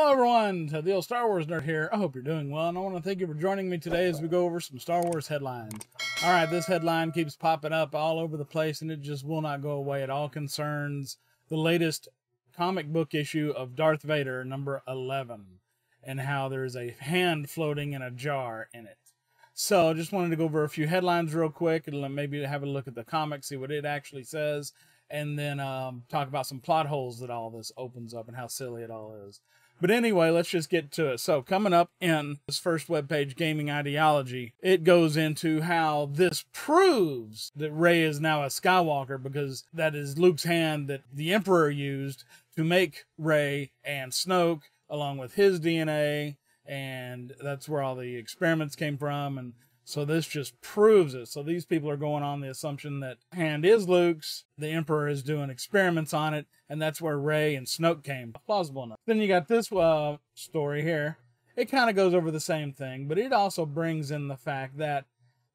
Hello everyone, the old Star Wars nerd here. I hope you're doing well, and I want to thank you for joining me today as we go over some Star Wars headlines. Alright, this headline keeps popping up all over the place, and it just will not go away. It all concerns the latest comic book issue of Darth Vader, number 11, and how there's a hand floating in a jar in it. So, just wanted to go over a few headlines real quick, and maybe have a look at the comic, see what it actually says, and then talk about some plot holes that all this opens up and how silly it all is. But anyway, let's just get to it. So coming up in this first webpage, Gaming Ideology, it goes into how this proves that Rey is now a Skywalker, because that is Luke's hand that the Emperor used to make Rey and Snoke, along with his DNA, and that's where all the experiments came from, and so this just proves it. So these people are going on the assumption that hand is Luke's, the Emperor is doing experiments on it, and that's where Rey and Snoke came. Plausible enough. Then you got this story here. It kind of goes over the same thing, but it also brings in the fact that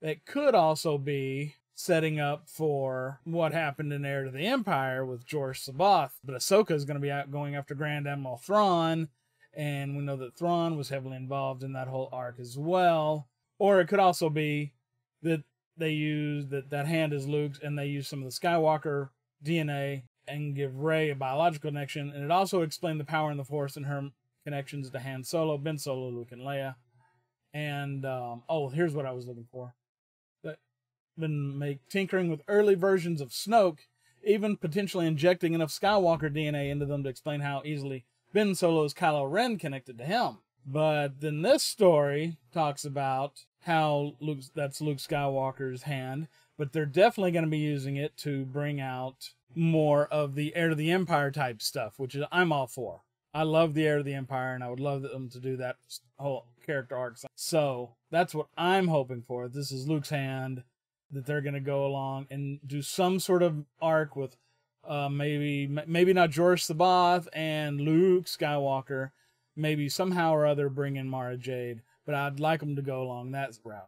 it could also be setting up for what happened in Heir to the Empire with Jor-Savath. But Ahsoka is going to be out going after Grand Admiral Thrawn, and we know that Thrawn was heavily involved in that whole arc as well. Or it could also be that they use that hand is Luke's, and they use some of the Skywalker DNA and give Rey a biological connection. And it also explained the power in the Force and her connections to Han Solo, Ben Solo, Luke, and Leia. And, oh, here's what I was looking for. They've been tinkering with early versions of Snoke, even potentially injecting enough Skywalker DNA into them to explain how easily Ben Solo's Kylo Ren connected to him. But then this story talks about how that's Luke Skywalker's hand, but they're definitely going to be using it to bring out more of the Heir to the Empire type stuff, which is I'm all for. I love the Heir to the Empire, and I would love them to do that whole character arc. So that's what I'm hoping for. This is Luke's hand, that they're going to go along and do some sort of arc with maybe not Jor-Savath and Luke Skywalker, maybe somehow or other bring in Mara Jade, but I'd like them to go along that route.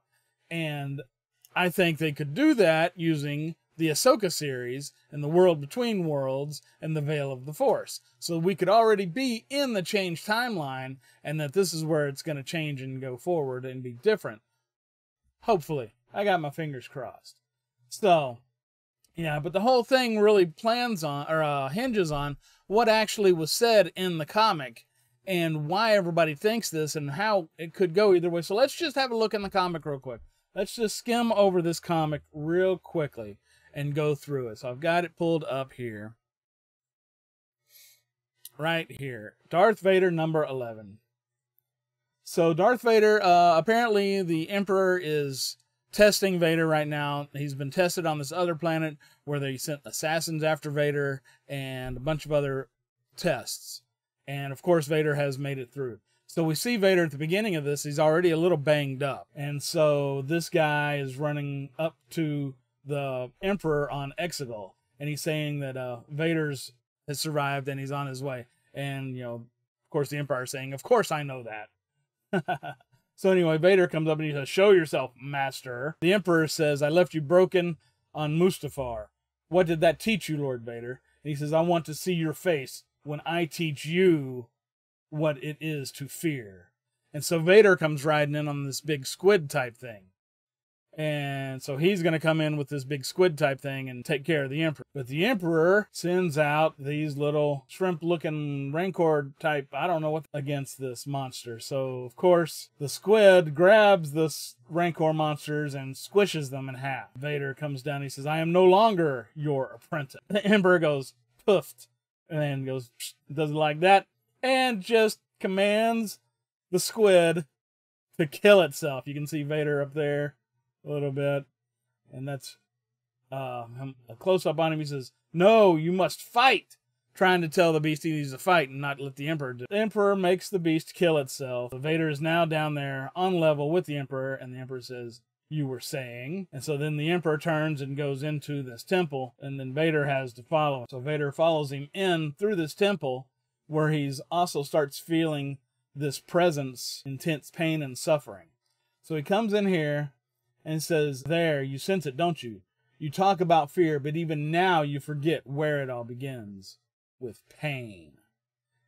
And I think they could do that using the Ahsoka series and the World Between Worlds and the Veil of the Force. So we could already be in the change timeline, and that this is where it's going to change and go forward and be different. Hopefully. I got my fingers crossed. So, yeah, but the whole thing really plans on, or hinges on, what actually was said in the comic, and why everybody thinks this, and how it could go either way. So let's just have a look in the comic real quick. Let's just skim over this comic real quickly and go through it. So I've got it pulled up here. Right here. Darth Vader, number 11. So Darth Vader, apparently the Emperor is testing Vader right now. He's been tested on this other planet where they sent assassins after Vader and a bunch of other tests. And, of course, Vader has made it through. So we see Vader at the beginning of this. He's already a little banged up. And so this guy is running up to the Emperor on Exegol. And he's saying that Vader's has survived and he's on his way. And, you know, of course, the Emperor is saying, of course I know that. So anyway, Vader comes up and he says, show yourself, master. The Emperor says, I left you broken on Mustafar. What did that teach you, Lord Vader? And he says, I want to see your face when I teach you what it is to fear. And so Vader comes riding in on this big squid type thing. And so he's going to come in with this big squid type thing and take care of the Emperor. But the Emperor sends out these little shrimp looking Rancor type, I don't know what, against this monster. So of course the squid grabs the Rancor monsters and squishes them in half. Vader comes down, he says, I am no longer your apprentice. The Emperor goes, poofed. And goes, does it like that, and just commands the squid to kill itself. You can see Vader up there a little bit, and that's a close-up on him. He says, no, you must fight, trying to tell the beast he needs to fight and not let the Emperor do it. The Emperor makes the beast kill itself. Vader is now down there on level with the Emperor, and the Emperor says, you were saying. And so then the Emperor turns and goes into this temple, and then Vader has to follow him. So Vader follows him in through this temple, where he's also starts feeling this presence, intense pain and suffering. So he comes in here and says, there, you sense it, don't you? You talk about fear, but even now you forget where it all begins, with pain.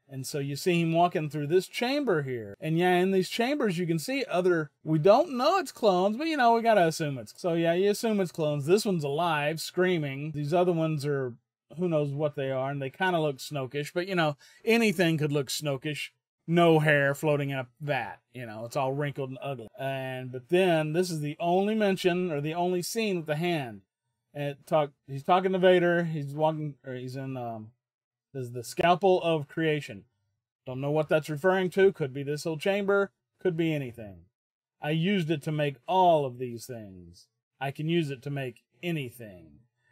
And so you see him walking through this chamber here. And yeah, in these chambers, you can see other, we don't know it's clones, but you know, we got to assume it's. So yeah, you assume it's clones. This one's alive, screaming. These other ones are, who knows what they are. And they kind of look Snokish, but you know, anything could look Snokish. No hair floating up that, you know, it's all wrinkled and ugly. And, but then this is the only mention or the only scene with the hand. And he's talking to Vader. He's walking, or he's in, is the scalpel of creation. Don't know what that's referring to. Could be this whole chamber. Could be anything. I used it to make all of these things. I can use it to make anything.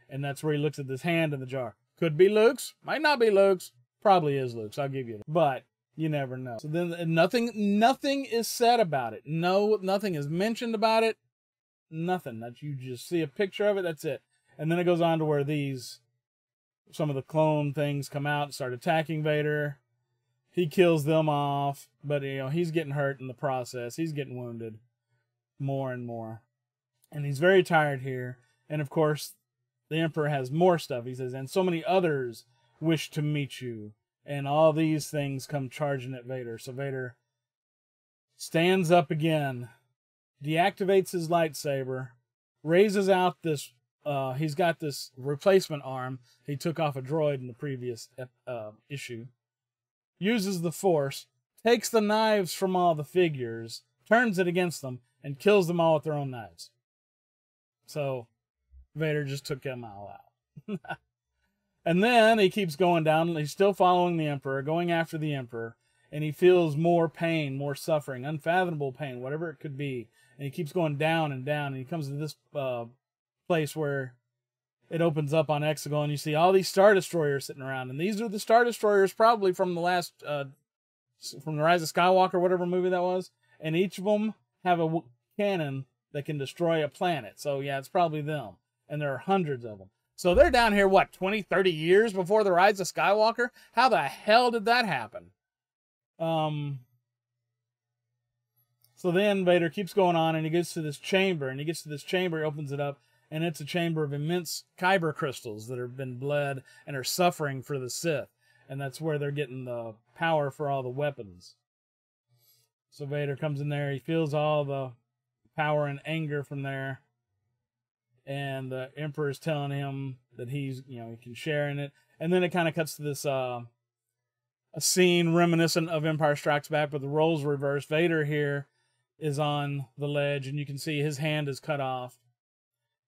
And that's where he looks at this hand in the jar. Could be Luke's. Might not be Luke's. Probably is Luke's. I'll give you that. But you never know. So then nothing is said about it. No, nothing is mentioned about it. Nothing. That you just see a picture of it. That's it. And then it goes on to where these... some of the clone things come out and start attacking Vader. He kills them off, but you know, he's getting hurt in the process. He's getting wounded more and more. And he's very tired here. And of course, the Emperor has more stuff. He says, and so many others wish to meet you. And all these things come charging at Vader. So Vader stands up again, deactivates his lightsaber, raises out this... he's got this replacement arm. He took off a droid in the previous issue. Uses the Force, takes the knives from all the figures, turns it against them, and kills them all with their own knives. So Vader just took them all out. And then he keeps going down. He's still following the Emperor, going after the Emperor, and he feels more pain, more suffering, unfathomable pain, whatever it could be. And he keeps going down and down, and he comes to this... place where it opens up on Exegol, and you see all these Star Destroyers sitting around, and these are the Star Destroyers probably from the last, from the Rise of Skywalker, whatever movie that was, and each of them have a cannon that can destroy a planet, so yeah, it's probably them, and there are hundreds of them. So they're down here, what, 20, 30 years before the Rise of Skywalker? How the hell did that happen? So then Vader keeps going on, and he gets to this chamber, he opens it up, and it's a chamber of immense Kyber crystals that have been bled and are suffering for the Sith. And that's where they're getting the power for all the weapons. So Vader comes in there. He feels all the power and anger from there. And the Emperor's telling him that he's, you know, he can share in it. And then it kind of cuts to this a scene reminiscent of Empire Strikes Back, but the roles reversed. Vader here is on the ledge, and you can see his hand is cut off.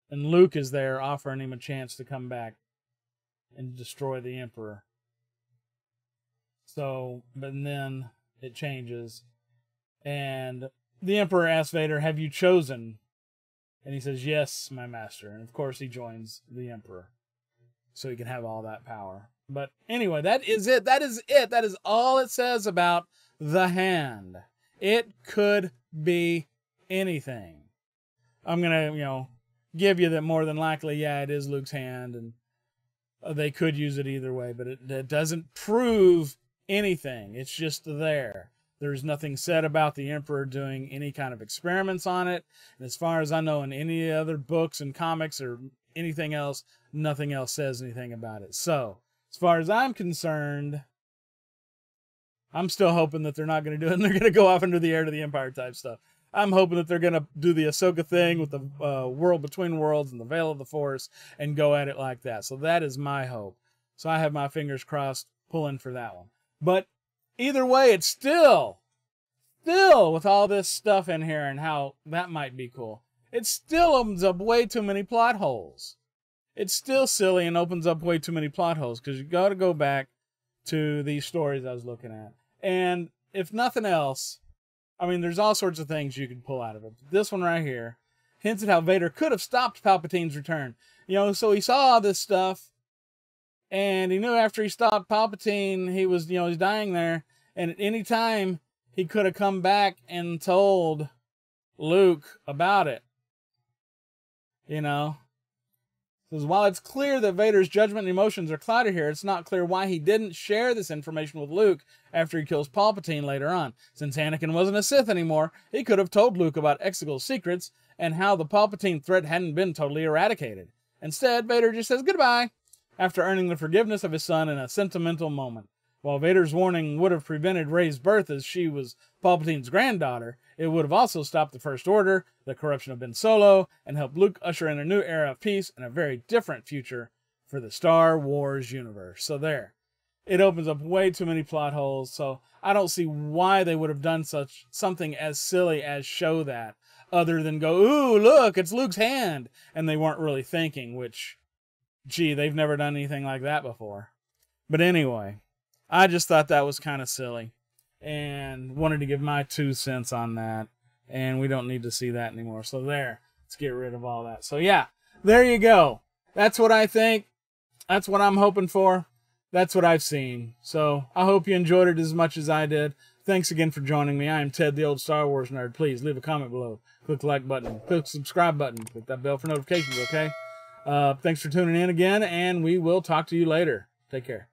And Luke is there offering him a chance to come back and destroy the Emperor. So, but then it changes. And the Emperor asks Vader, have you chosen? And he says, yes, my master. And of course he joins the Emperor. So he can have all that power. But anyway, that is it. That is it. That is all it says about the hand. It could be anything. I'm going to, you know... give you that more than likely, yeah, it is Luke's hand, and they could use it either way, but it doesn't prove anything. It's just there. There's nothing said about the Emperor doing any kind of experiments on it, and as far as I know, in any other books and comics or anything else, nothing else says anything about it. So, as far as I'm concerned, I'm still hoping that they're not going to do it, and they're going to go off into the Heir to the Empire type stuff. I'm hoping that they're going to do the Ahsoka thing with the World Between Worlds and the Veil of the Force and go at it like that. So that is my hope. So I have my fingers crossed pulling for that one. But either way, it's still with all this stuff in here and how that might be cool, it still opens up way too many plot holes. It's still silly and opens up way too many plot holes because you got to go back to these stories I was looking at. And if nothing else... I mean, there's all sorts of things you can pull out of it. This one right here hints at how Vader could have stopped Palpatine's return. You know, so he saw all this stuff, and he knew after he stopped Palpatine, he was, you know, he's dying there. And at any time, he could have come back and told Luke about it. You know? Because while it's clear that Vader's judgment and emotions are clouded here, it's not clear why he didn't share this information with Luke after he kills Palpatine later on. Since Anakin wasn't a Sith anymore, he could have told Luke about Exegol's secrets and how the Palpatine threat hadn't been totally eradicated. Instead, Vader just says goodbye after earning the forgiveness of his son in a sentimental moment. While Vader's warning would have prevented Rey's birth as she was Palpatine's granddaughter, it would have also stopped the First Order, the corruption of Ben Solo, and helped Luke usher in a new era of peace and a very different future for the Star Wars universe. So there. It opens up way too many plot holes, so I don't see why they would have done such something as silly as show that, other than go, ooh, look, it's Luke's hand, and they weren't really thinking, which, gee, they've never done anything like that before. But anyway, I just thought that was kind of silly, and wanted to give my 2 cents on that, and we don't need to see that anymore. So there, let's get rid of all that. So yeah, there you go. That's what I think. That's what I'm hoping for. That's what I've seen. So I hope you enjoyed it as much as I did. Thanks again for joining me. I am Ted, the old Star Wars nerd. Please leave a comment below. Click the like button. Click the subscribe button. Click that bell for notifications, okay? Thanks for tuning in again, and we will talk to you later. Take care.